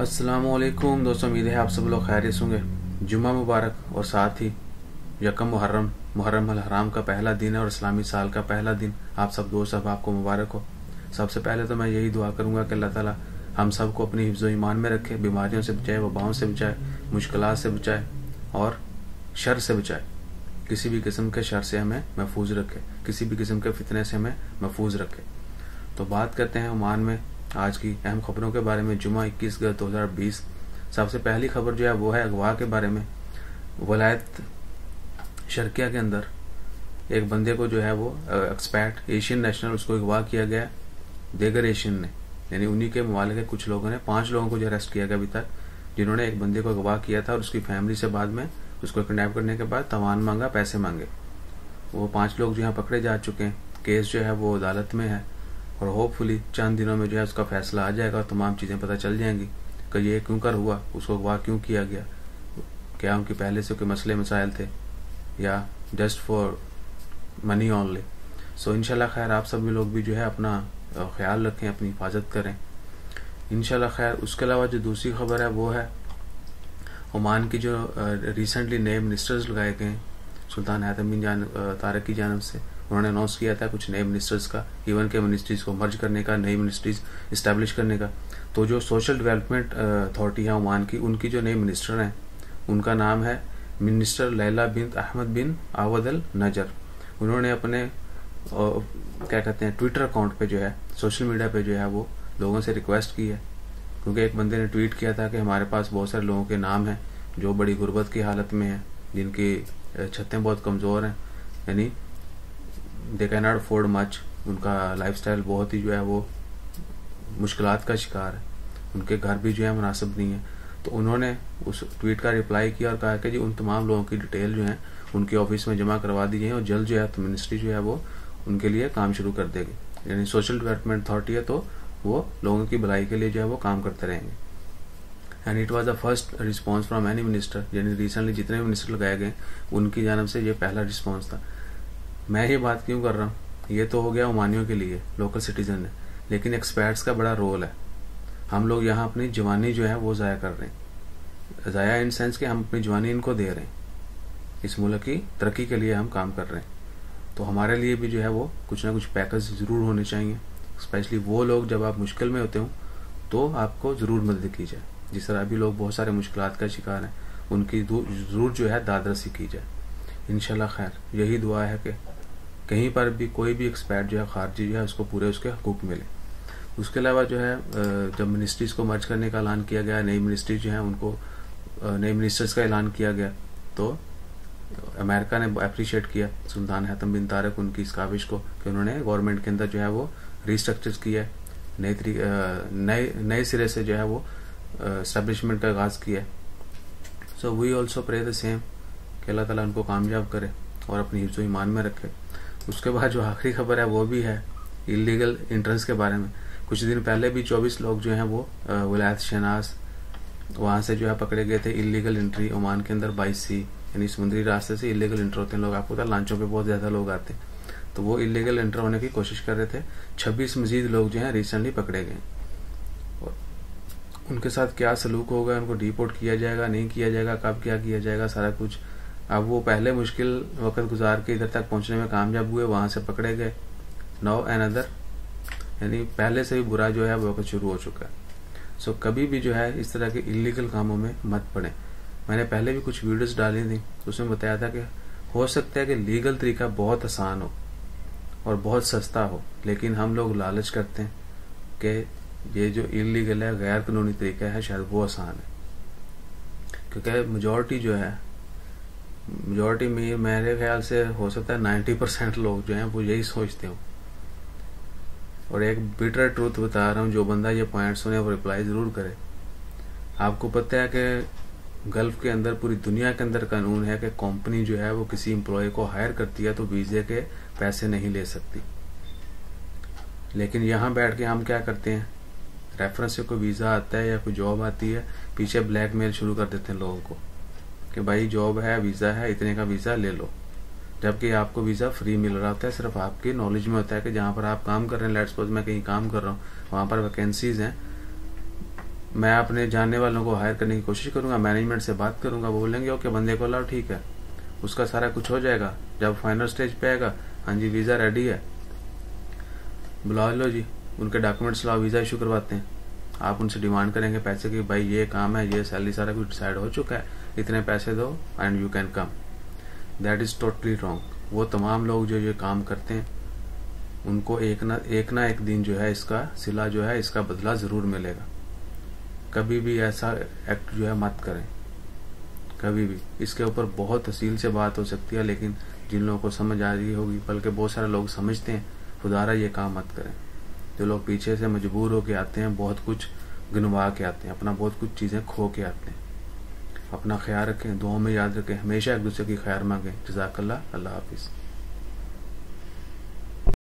अस्सलामुअलैकुम दोस्तों, उम्मीद है आप सब लोग खैरियत होंगे। जुम्मा मुबारक और साथ ही यकम मुहर्रम अल हराम का पहला दिन है और इस्लामी साल का पहला दिन आप सब दोस्त आपको मुबारक हो। सबसे पहले तो मैं यही दुआ करूंगा कि अल्लाह ताला हम सबको अपनी हिफ्ज़ो ईमान में रखे, बीमारियों से बचाए, वबाओं से बचाए, मुश्किलात से बचाए और शर से बचाए। किसी भी किस्म के शर से हमें महफूज रखे, किसी भी किस्म के फितने से हमें महफूज रखे। तो बात करते हैं ओमान में आज की अहम खबरों के बारे में, जुमा 21 अगस्त 2020। सबसे पहली खबर जो है वो है अगवा के बारे में। वलायत शर्किया के अंदर एक बंदे को जो है वो एक्सपैट एशियन नेशनल उसको अगवा किया गया देगर एशियन ने, यानी उन्हीं के ममालिक के कुछ लोगों ने 5 लोगों को जो अरेस्ट किया गया अभी तक, जिन्होंने एक बंदे को अगवा किया था और उसकी फैमिली से बाद में उसको किडनैप करने के बाद तवान मांगा, पैसे मांगे। वो 5 लोग जो यहाँ पकड़े जा चुके हैं। केस जो है वो अदालत में है और होपफुली चंद दिनों में जो है उसका फैसला आ जाएगा और तमाम चीज़ें पता चल जाएंगी कि ये क्यों कर हुआ, उसको अगवा क्यों किया गया, क्या उनके पहले से कोई मसले मसाइल थे या just for money only. So इंशाल्लाह खैर आप सभी लोग भी जो है अपना ख्याल रखें, अपनी हिफाजत करें इंशाल्लाह खैर। उसके अलावा जो दूसरी खबर है वो है ओमान की जो रिसेंटली नए मिनिस्टर्स लगाए गए हैं सुल्तान हैतम बिन तारिक की जानब से। उन्होंने अनाउंस किया था कुछ नए मिनिस्टर्स का, इवन के मिनिस्ट्रीज़ को मर्ज करने का, नई मिनिस्ट्रीज इस्टेब्लिश करने का। तो जो सोशल डेवलपमेंट अथॉरिटी है ओमान की, उनकी जो नए मिनिस्टर हैं उनका नाम है minister Laila bin Ahmed bin अवदल नजर। उन्होंने अपने क्या कहते हैं ट्विटर अकाउंट पे जो है, सोशल मीडिया पे जो है वो लोगों से रिक्वेस्ट की है, क्योंकि एक बंदे ने ट्वीट किया था कि हमारे पास बहुत सारे लोगों के नाम हैं जो बड़ी गुर्बत की हालत में हैं, जिनकी छतें बहुत कमज़ोर हैं, यानी they can not afford much, उनका लाइफस्टाइल बहुत ही जो है वो मुश्किलात का शिकार है, उनके घर भी जो है मुनासिब नहीं है। तो उन्होंने उस ट्वीट का रिप्लाई किया और कहा कि जी उन तमाम लोगों की डिटेल जो है उनके ऑफिस में जमा करवा दी जाए और जल्द जो है तो मिनिस्ट्री जो है वो उनके लिए काम शुरू कर देगी, यानी सोशल डेवलपमेंट अथॉरिटी है तो वो लोगों की भलाई के लिए जो है वो काम करते रहेंगे। And it was the first response from any minister, यानी रिसेंटली जितने भी मिनिस्टर लगाए गए उनकी जानब से ये पहला रिस्पांस था। मैं ये बात क्यों कर रहा हूँ, ये तो हो गया ओमानियों के लिए, लोकल सिटीजन है, लेकिन एक्सपैट्स का बड़ा रोल है। हम लोग यहाँ अपनी जवानी जो है वो ज़ाया कर रहे हैं, ज़ाया इन सेंस कि हम अपनी जवानी इनको दे रहे हैं, इस मुल्क की तरक्की के लिए हम काम कर रहे हैं। तो हमारे लिए भी जो है वो कुछ ना कुछ पैकेज ज़रूर होने चाहिए, स्पेशली वो लोग जब आप मुश्किल में होते हो तो आपको ज़रूर मदद की जाए। जिस तरह अभी लोग बहुत सारे मुश्किलात का शिकार हैं, उनकी ज़रूर जो है दादरसी की जाए इंशाल्लाह खैर। यही दुआ है कि कहीं पर भी कोई भी एक्सपैट जो है खारजी जो है उसको पूरे उसके हकूक़ मिले। उसके अलावा जो है जब मिनिस्ट्रीज़ को मर्ज करने का ऐलान किया गया, नई मिनिस्ट्री जो है उनको नए मिनिस्टर्स का ऐलान किया गया, तो अमेरिका ने अप्रिशिएट किया सुल्तान हैतम बिन तारिक उनकी इस काविश को कि उन्होंने गवर्नमेंट के अंदर जो है वो रिस्ट्रक्चर्स किया है, नए सिरे से जो है वो एस्टेब्लिशमेंट का आगाज़ किया है। So we also pray the same कि अल्लाह ताला उनको कामयाब करे और अपनी हिफ्ज़ो ईमान में रखे। उसके बाद जो आखिरी खबर है वो भी है इलीगल एंट्रेंस के बारे में। कुछ दिन पहले भी 24 लोग जो हैं वो विलायत शनास वहाँ से जो है पकड़े गए थे, इलीगल एंट्री ओमान के अंदर 22C, यानी समुद्री रास्ते से इलीगल एंटर होते हैं लोग, आपको पता लांचों पे बहुत ज़्यादा लोग आते हैं, तो वो इलीगल एंटर होने की कोशिश कर रहे थे। 26 मजीद लोग जो हैं रिसेंटली पकड़े गए। उनके साथ क्या सलूक होगा, उनको डिपोर्ट किया जाएगा नहीं किया जाएगा, कब क्या किया जाएगा, सारा कुछ। अब वो पहले मुश्किल वक्त गुजार के इधर तक पहुँचने में कामयाब हुए, वहाँ से पकड़े गए, नाउ अनदर, यानी पहले से ही बुरा जो है वक्त शुरू हो चुका है। सो कभी भी जो है इस तरह के इलीगल कामों में मत पड़ें। मैंने पहले भी कुछ वीडियोस डाली थी, उसमें बताया था कि हो सकता है कि लीगल तरीका बहुत आसान हो और बहुत सस्ता हो, लेकिन हम लोग लालच करते हैं कि ये जो इलीगल है, गैर कानूनी तरीका है, शायद वो आसान है, क्योंकि मेजॉरिटी जो है, मेजॉरिटी में मेरे ख्याल से हो सकता है 90% लोग जो हैं वो यही सोचते हो। और एक बिटर ट्रूथ बता रहा हूँ, जो बंदा ये पॉइंट सुने वो रिप्लाई ज़रूर करे। आपको पता है कि गल्फ के अंदर, पूरी दुनिया के अंदर कानून है कि कंपनी जो है वो किसी एम्प्लॉय को हायर करती है तो वीज़े के पैसे नहीं ले सकती, लेकिन यहाँ बैठ के हम क्या करते हैं, रेफरेंस से कोई वीज़ा आता है या कोई जॉब आती है, पीछे ब्लैकमेल शुरू कर देते हैं लोगों को कि भाई जॉब है, वीज़ा है, इतने का वीज़ा ले लो, जबकि आपको वीज़ा फ्री मिल रहा होता है, सिर्फ आपकी नॉलेज में होता है कि जहाँ पर आप काम कर रहे हैं। लेट्स सपोज मैं कहीं काम कर रहा हूँ, वहाँ पर वैकेंसीज़ हैं, मैं अपने जानने वालों को हायर करने की कोशिश करूंगा, मैनेजमेंट से बात करूंगा, वो बोलेंगे ओके बंदे को लाओ, ठीक है, उसका सारा कुछ हो जाएगा। जब फाइनल स्टेज पे आएगा, हाँ जी वीज़ा रेडी है, बुला लो जी, उनके डॉक्यूमेंट्स लाओ, वीज़ा इशू करवाते हैं। आप उनसे डिमांड करेंगे पैसे की, भाई ये काम है, ये सैलरी सारा कुछ डिसाइड हो चुका है, इतने पैसे दो and you can come. That is totally wrong. वो तमाम लोग जो ये काम करते हैं उनको एक ना एक दिन जो है इसका सिला जो है इसका बदला ज़रूर मिलेगा। कभी भी ऐसा एक्ट जो है मत करें, कभी भी। इसके ऊपर बहुत तफसील से बात हो सकती है, लेकिन जिन लोगों को समझ आ रही होगी, बल्कि बहुत सारे लोग समझते हैं, खुदारा ये काम मत करें। जो लोग पीछे से मजबूर होके आते हैं, बहुत कुछ गनवा के आते हैं, अपना बहुत कुछ चीज़ें खो के आते हैं। अपना ख्याल रखें, दुआओं में याद रखें, हमेशा एक दूसरे की खैर मांगें। जज़ाकल्लाह, अल्लाह हाफिज़।